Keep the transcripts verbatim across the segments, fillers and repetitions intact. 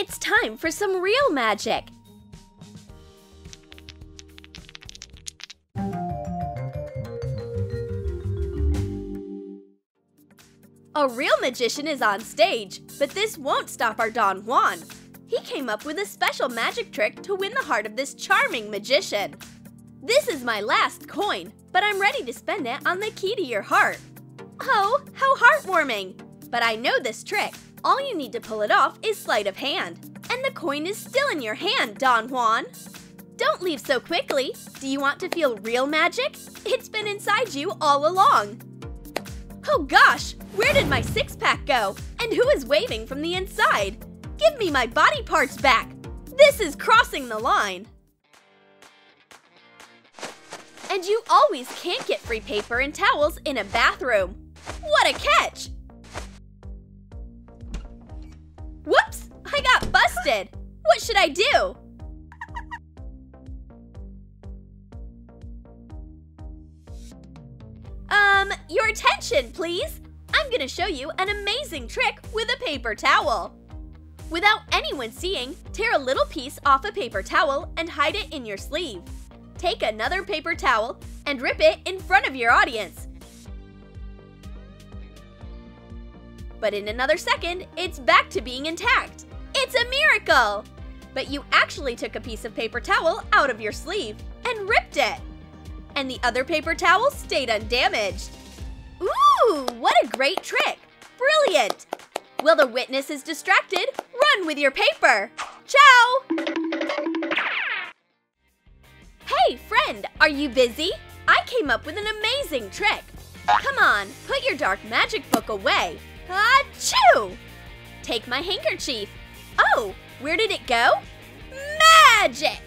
It's time for some real magic! A real magician is on stage, but this won't stop our Don Juan. He came up with a special magic trick to win the heart of this charming magician. This is my last coin, but I'm ready to spend it on the key to your heart. Oh, how heartwarming! But I know this trick. All you need to pull it off is sleight of hand. And the coin is still in your hand, Don Juan. Don't leave so quickly. Do you want to feel real magic? It's been inside you all along. Oh gosh, where did my six-pack go? And who is waving from the inside? Give me my body parts back! This is crossing the line! And you always can't get free paper and towels in a bathroom. What a catch! Whoops! I got busted! What should I do? Um, your attention, please! I'm gonna show you an amazing trick with a paper towel. Without anyone seeing, tear a little piece off a paper towel and hide it in your sleeve. Take another paper towel and rip it in front of your audience. But in another second, it's back to being intact. It's a miracle! But you actually took a piece of paper towel out of your sleeve and ripped it. And the other paper towel stayed undamaged. Ooh, what a great trick! Brilliant! While the witness is distracted, run with your paper! Ciao! Hey, friend, are you busy? I came up with an amazing trick! Come on, put your dark magic book away! Achoo! Take my handkerchief! Oh, where did it go? Magic!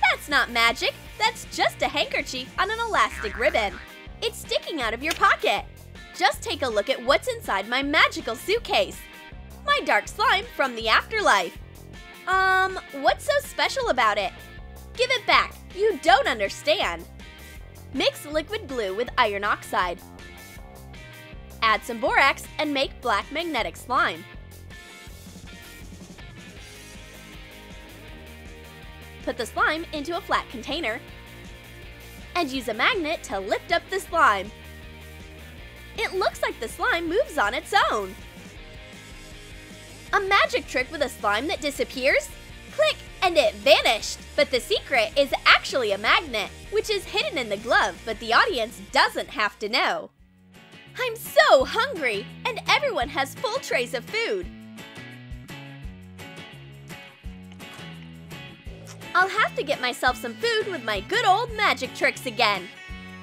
That's not magic, that's just a handkerchief on an elastic ribbon. It's sticking out of your pocket. Just take a look at what's inside my magical suitcase. My dark slime from the afterlife. Um, what's so special about it? Give it back, you don't understand. Mix liquid blue with iron oxide. Add some borax and make black magnetic slime. Put the slime into a flat container and use a magnet to lift up the slime. It looks like the slime moves on its own! A magic trick with a slime that disappears? Click and it vanished! But the secret is actually a magnet, which is hidden in the glove, but the audience doesn't have to know. I'm so hungry! And everyone has full trays of food! I'll have to get myself some food with my good old magic tricks again!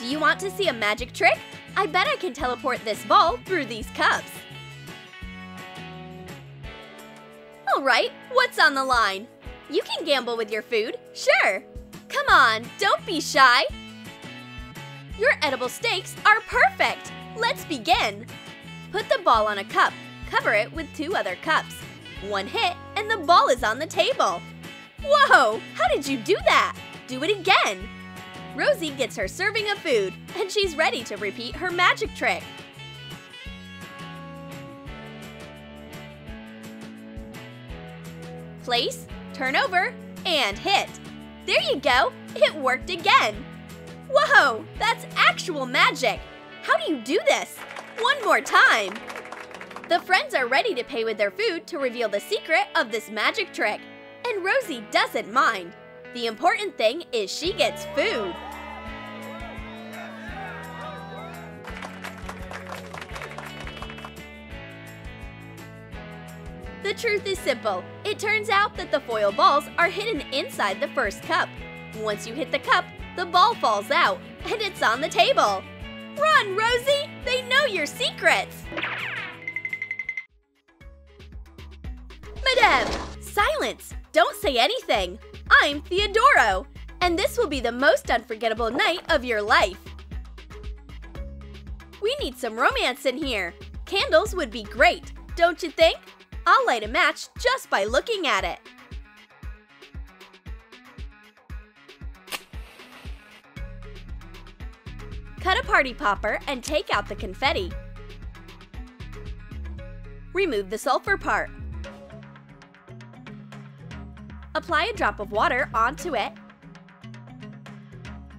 Do you want to see a magic trick? I bet I can teleport this ball through these cups. Alright, what's on the line? You can gamble with your food, sure. Come on, don't be shy. Your edible steaks are perfect. Let's begin. Put the ball on a cup, cover it with two other cups. One hit and the ball is on the table. Whoa, how did you do that? Do it again. Rosie gets her serving of food, and she's ready to repeat her magic trick. Place, turn over, and hit. There you go! It worked again! Whoa! That's actual magic! How do you do this? One more time! The friends are ready to pay with their food to reveal the secret of this magic trick, and Rosie doesn't mind. The important thing is she gets food. The truth is simple. It turns out that the foil balls are hidden inside the first cup. Once you hit the cup, the ball falls out, and it's on the table. Run, Rosie! They know your secrets! Madame! Silence! Don't say anything! I'm Theodoro, and this will be the most unforgettable night of your life. We need some romance in here. Candles would be great, don't you think? I'll light a match just by looking at it. Cut a party popper and take out the confetti. Remove the sulfur part. Apply a drop of water onto it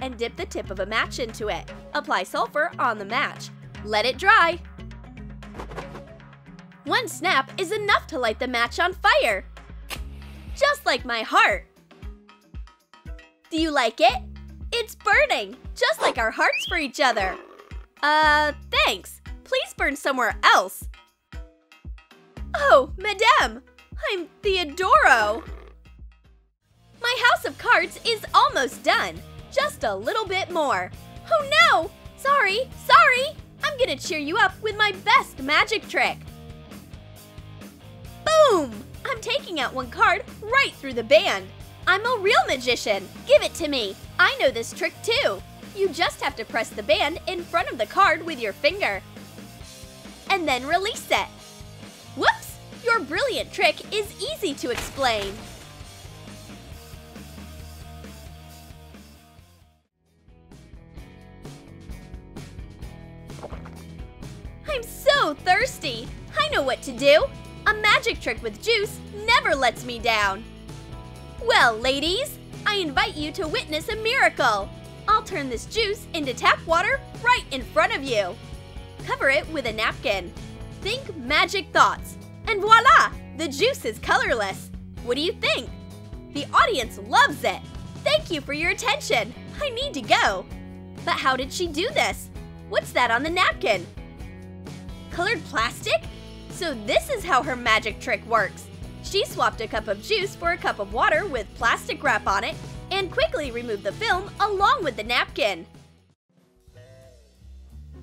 and dip the tip of a match into it. Apply sulfur on the match. Let it dry. One snap is enough to light the match on fire. Just like my heart. Do you like it? It's burning, just like our hearts for each other. Uh, thanks. Please burn somewhere else. Oh, Madame, I'm Theodoro. My house of cards is almost done. Just a little bit more. Oh no! Sorry, sorry! I'm gonna cheer you up with my best magic trick. Boom! I'm taking out one card right through the band. I'm a real magician. Give it to me. I know this trick too. You just have to press the band in front of the card with your finger. And then release it. Whoops! Your brilliant trick is easy to explain. I'm so thirsty. I know what to do. A magic trick with juice never lets me down. Well, ladies, I invite you to witness a miracle. I'll turn this juice into tap water right in front of you. Cover it with a napkin. Think magic thoughts. And voila! The juice is colorless. What do you think? The audience loves it. Thank you for your attention. I need to go. But how did she do this? What's that on the napkin? Colored plastic? So this is how her magic trick works. She swapped a cup of juice for a cup of water with plastic wrap on it and quickly removed the film along with the napkin.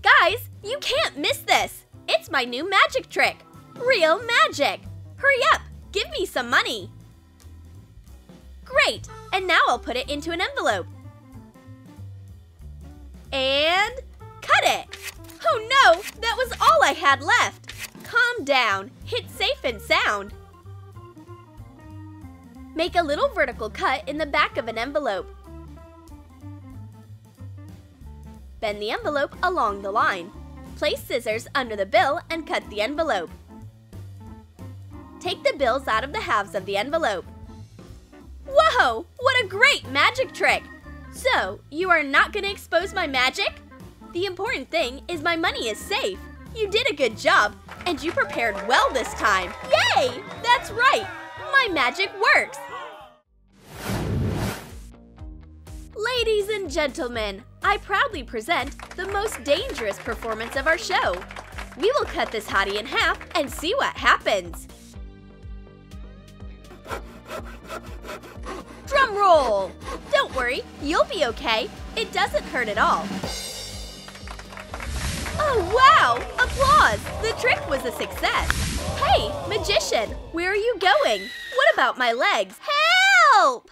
Guys, you can't miss this! It's my new magic trick! Real magic! Hurry up! Give me some money! Great! And now I'll put it into an envelope. And cut it! Oh no! That was all I had left! Calm down! Hit safe and sound! Make a little vertical cut in the back of an envelope. Bend the envelope along the line. Place scissors under the bill and cut the envelope. Take the bills out of the halves of the envelope. Whoa! What a great magic trick! So, you are not going to expose my magic? The important thing is my money is safe. You did a good job, and you prepared well this time. Yay! That's right! My magic works! Ladies and gentlemen, I proudly present the most dangerous performance of our show. We will cut this hottie in half and see what happens. Drum roll! Don't worry, you'll be okay. It doesn't hurt at all. Oh wow! Applause! The trick was a success! Hey, magician, where are you going? What about my legs? Help!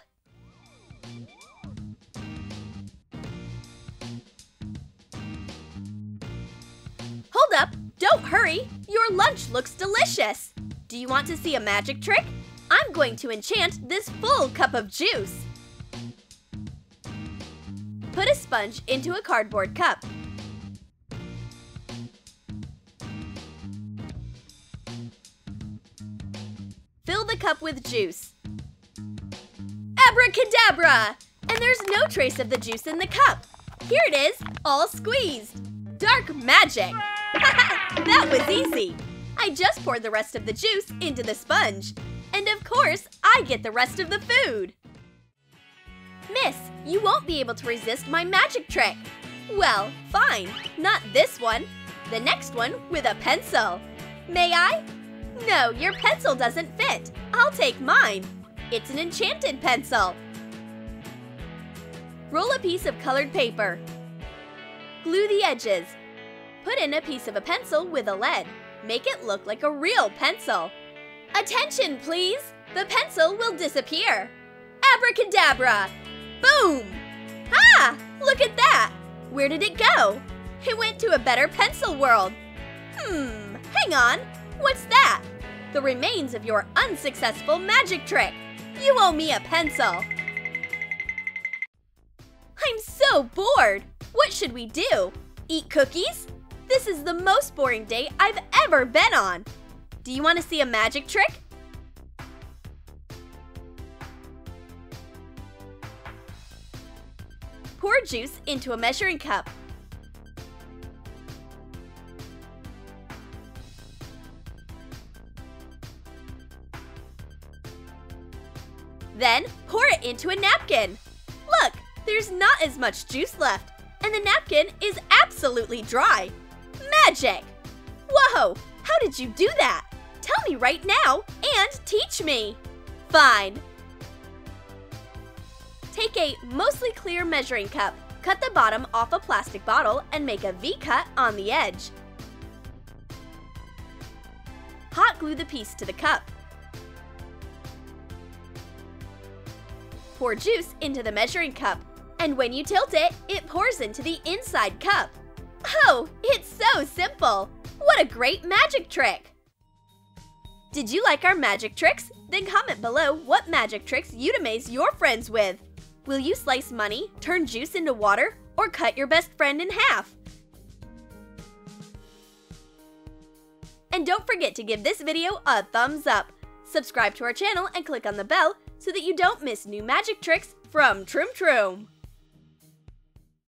Hold up, don't hurry. Your lunch looks delicious. Do you want to see a magic trick? I'm going to enchant this full cup of juice. Put a sponge into a cardboard cup. Fill the cup with juice. Abracadabra! And there's no trace of the juice in the cup. Here it is, all squeezed. Dark magic! That was easy. I just poured the rest of the juice into the sponge. And of course, I get the rest of the food. Miss, you won't be able to resist my magic trick. Well, fine. Not this one. The next one with a pencil. May I? No, your pencil doesn't fit. I'll take mine. It's an enchanted pencil. Roll a piece of colored paper. Glue the edges. Put in a piece of a pencil with a lead. Make it look like a real pencil. Attention, please! The pencil will disappear. Abracadabra! Boom! Ah! Look at that! Where did it go? It went to a better pencil world. Hmm, hang on. What's that? The remains of your unsuccessful magic trick. You owe me a pencil. I'm so bored. What should we do? Eat cookies? This is the most boring day I've ever been on. Do you want to see a magic trick? pour juice into a measuring cup. Then, pour it into a napkin. Look, there's not as much juice left, and the napkin is absolutely dry. Magic! Whoa, how did you do that? Tell me right now and teach me. Fine. Take a mostly clear measuring cup, cut the bottom off a plastic bottle, and make a V-cut on the edge. Hot glue the piece to the cup. Pour juice into the measuring cup, and when you tilt it, it pours into the inside cup. Oh, it's so simple! What a great magic trick! Did you like our magic tricks? Then comment below what magic tricks you'd amaze your friends with. Will you slice money, turn juice into water, or cut your best friend in half? And don't forget to give this video a thumbs up. Subscribe to our channel and click on the bell so that you don't miss new magic tricks from Troom Troom!